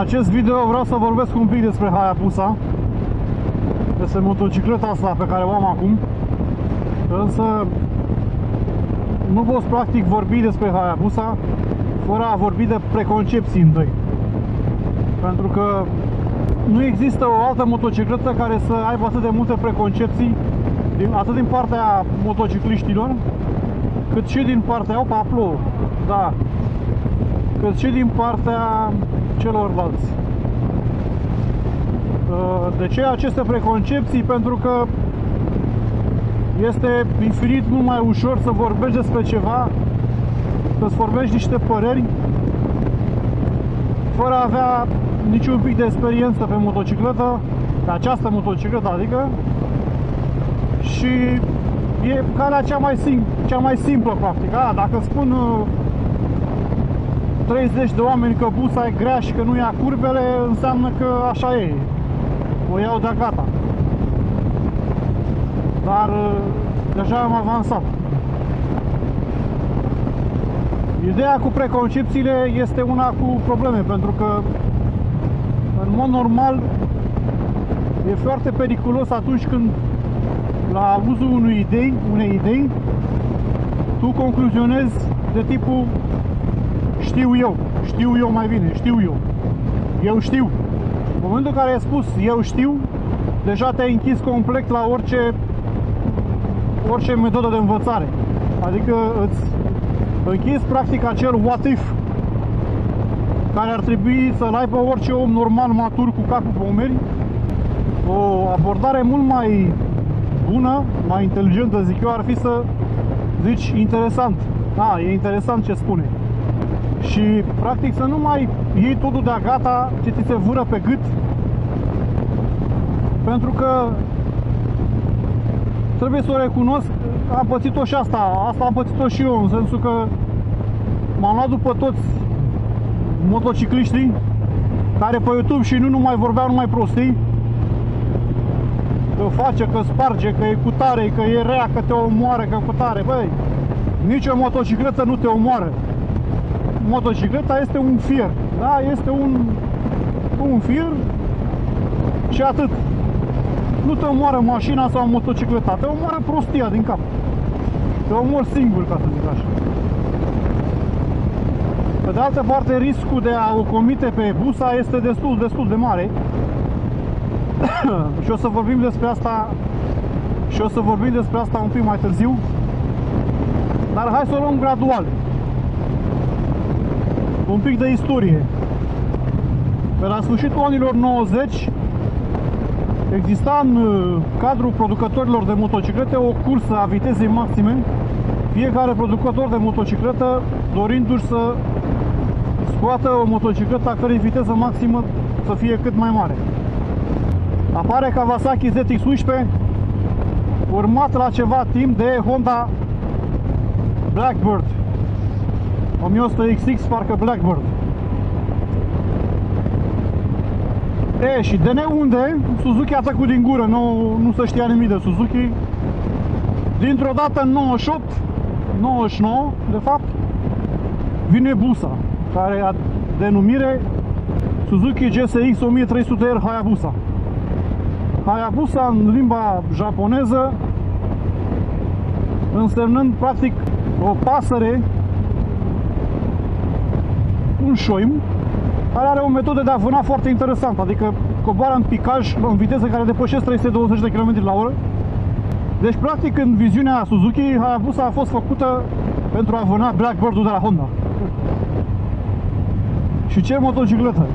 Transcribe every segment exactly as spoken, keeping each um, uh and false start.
acest video vreau să vorbesc un pic despre Hayabusa, despre motocicleta asta pe care o am acum. Însă nu pot practic vorbi despre Hayabusa fără a vorbi de preconcepții întâi, pentru că nu există o altă motocicletă care să aibă atât de multe preconcepții, atât din partea motocicliștilor, cât și din partea opa, plouă, da, cât și din partea celorlalți. De ce aceste preconcepții? Pentru că este infinit mult mai ușor să vorbești despre ceva, să-ți formești niște păreri fără a avea niciun pic de experiență pe motocicletă, pe această motocicletă, adică, și e calea cea mai, sim- cea mai simplă, practic. A, dacă spun uh, treizeci de oameni că busa e grea și că nu ia curbele, înseamnă că așa e, o iau de gata. Dar uh, deja am avansat. Ideea cu preconcepțiile este una cu probleme, pentru că în mod normal e foarte periculos atunci când la uzul unei idei, unei idei tu concluzionezi de tipul știu eu, știu eu mai bine, știu eu, eu știu. În momentul în care ai spus eu știu, deja te-ai închis complet la orice, orice metodă de învățare. Adică îți închizi practic acel what if care ar trebui să-l aibă orice om normal, matur, cu capul pe umeri. O abordare mult mai bună, mai inteligentă, zic eu, ar fi să zici interesant. Da, e interesant ce spune. Și practic să nu mai iei totul de-a gata ce ți se vâră pe gât, pentru că trebuie să o recunosc, am pățit-o și asta, asta am pățit-o și eu, în sensul că m-am luat după toți motocicliștii care pe YouTube și nu numai vorbeau numai prostii, că face, că sparge, că e cu tare, că e rea, că te omoară, că cu tare. Băi, nicio motocicletă nu te omoară. Motocicleta este un fier, da? Este un, un fier și atât. Nu te omoară mașina sau motocicleta, te omoară prostia din cap. Te omori singur, ca să zic așa. Pe de altă parte, riscul de a o comite pe busa este destul, destul de mare. Și o să vorbim despre asta și o să vorbim despre asta un pic mai târziu. Dar hai să o luăm gradual. Un pic de istorie. Pe la sfârșitul anilor nouăzeci exista în cadrul producătorilor de motociclete o cursă a vitezei maxime, fiecare producător de motocicletă dorindu-și să scoată o motocicletă a cărei viteză maximă să fie cât mai mare. Apare Kawasaki Z X unsprezece, urmat la ceva timp de Honda Blackbird o mie o sută X X, parcă Blackbird. E, și de neunde Suzuki a tăcut din gură, nu, nu se știa nimic de Suzuki. Dintr-o dată, în nouăzeci și opt, nouăzeci și nouă, de fapt, vine busa, care a denumire Suzuki G S X o mie trei sute R Hayabusa. Hayabusa în limba japoneză, însemnând practic o pasăre, un șoim, care are o metodă de a vâna foarte interesantă, adică coboară în picaj, în viteză care depășesc trei sute douăzeci de km la oră. Deci, practic, în viziunea Suzuki, Hayabusa a fost făcută pentru a vâna Blackbird-ul de la Honda. Și ce motocicletă!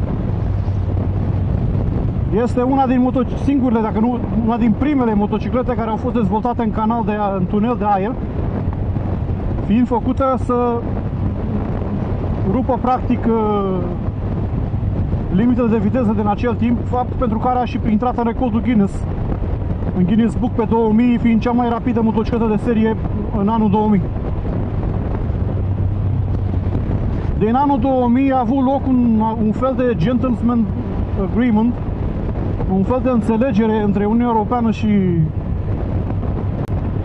Este una din singurele, dacă nu, una din primele motociclete care au fost dezvoltate în canal de în tunel de aer, fiind făcută să rupă practic limitele de viteză din acel timp, fapt pentru care a și intrat în recordul Guinness, în Guinness Book pe două mii, fiind cea mai rapidă motocicletă de serie în anul două mii. Din anul două mii a avut loc un, un fel de gentleman agreement, un fel de înțelegere între Uniunea Europeană și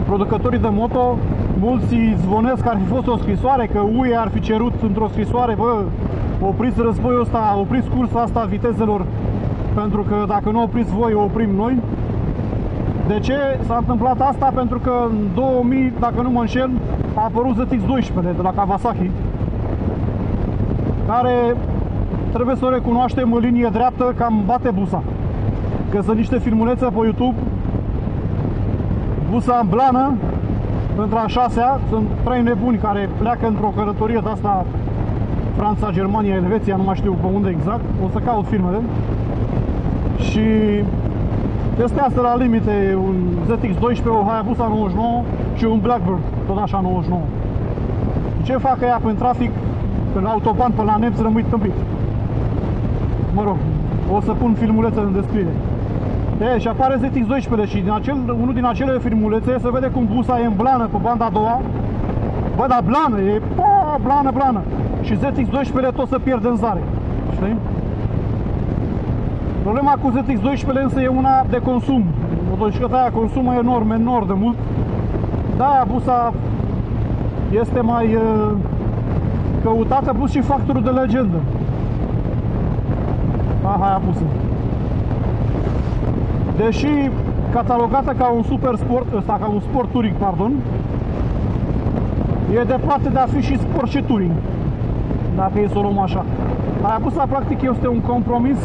producătorii de moto. Mulți zvonesc că ar fi fost o scrisoare, că U E ar fi cerut într-o scrisoare, bă, opriți războiul ăsta, opriți cursa asta vitezelor, pentru că dacă nu opriți voi, o oprim noi. De ce s-a întâmplat asta? Pentru că în două mii, dacă nu mă înșel, a apărut Z X doisprezece de la Kawasaki, care, trebuie să o recunoaștem, în linie dreaptă cam bate busa. Că sunt niște filmulețe pe YouTube, busa în blană, într-a șasea, sunt trei nebuni care pleacă într-o călătorie de-asta, Franța, Germania, Elveția, nu mai știu pe unde exact, o să caut filmele. Și testează la limite un Z X doisprezece, o Hayabusa nouăzeci și nouă și un Blackbird, tot așa nouăzeci și nouă. Ce fac ea pe trafic, pe la autoban, pe la nemți, rămâi tâmpit. Mă rog, o să pun filmulețe în descriere. E, și apare Z X doisprezece și din acel, unul din acele filmulețe se vede cum busa e în blană pe banda a doua. Bă, dar blană, e pa, blană, blană. Și Z X doisprezece tot se pierde în zare, știi? Problema cu Z X doisprezece însă e una de consum. O doișcătă aia consumă enorm, enorm de mult. Da, busa este mai căutată, plus și factorul de legendă. Aha, aia pusă. Deși catalogată ca un super sport, ăsta, ca un sport touring, pardon, e departe de a fi și sport și touring, dacă e să o luăm așa. Hayabusa, practic, este un compromis,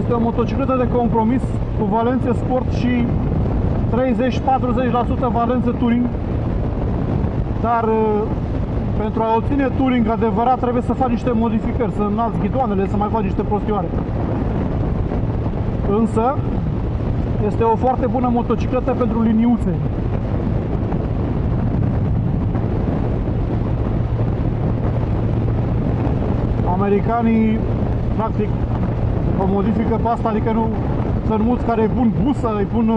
este o motocicletă de compromis cu valențe sport și treizeci patruzeci la sută valențe touring, dar pentru a obține touring adevărat trebuie să faci niște modificări, să înalți ghidoanele, să mai faci niște prostioare. Însă este o foarte bună motocicletă pentru liniuțe. Americanii practic o modifică pe asta, adică nu, sunt mulți care îi pun busa, îi pun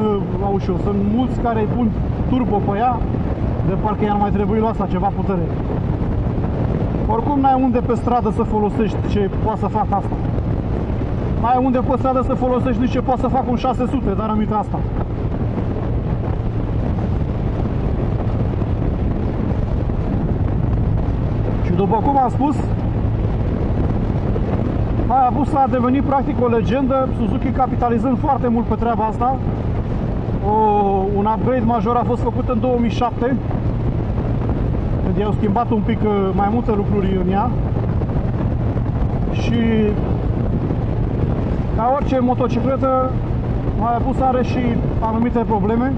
aușo, sunt mulți care îi pun turbo pe ea, de parcă i-ar mai trebui la asta ceva putere. Oricum n-ai unde pe stradă să folosești ce poate să facă asta. N-ai unde pe stradă să folosești nici ce poate să facă un șase sute, dar am uitat asta. Și după cum am spus, Hayabusa a devenit practic o legendă, Suzuki capitalizând foarte mult pe treaba asta. O, un upgrade major a fost făcut în două mii șapte, când i-au schimbat un pic mai multe lucruri în ea. Și ca orice motocicletă, Hayabusa are și anumite probleme.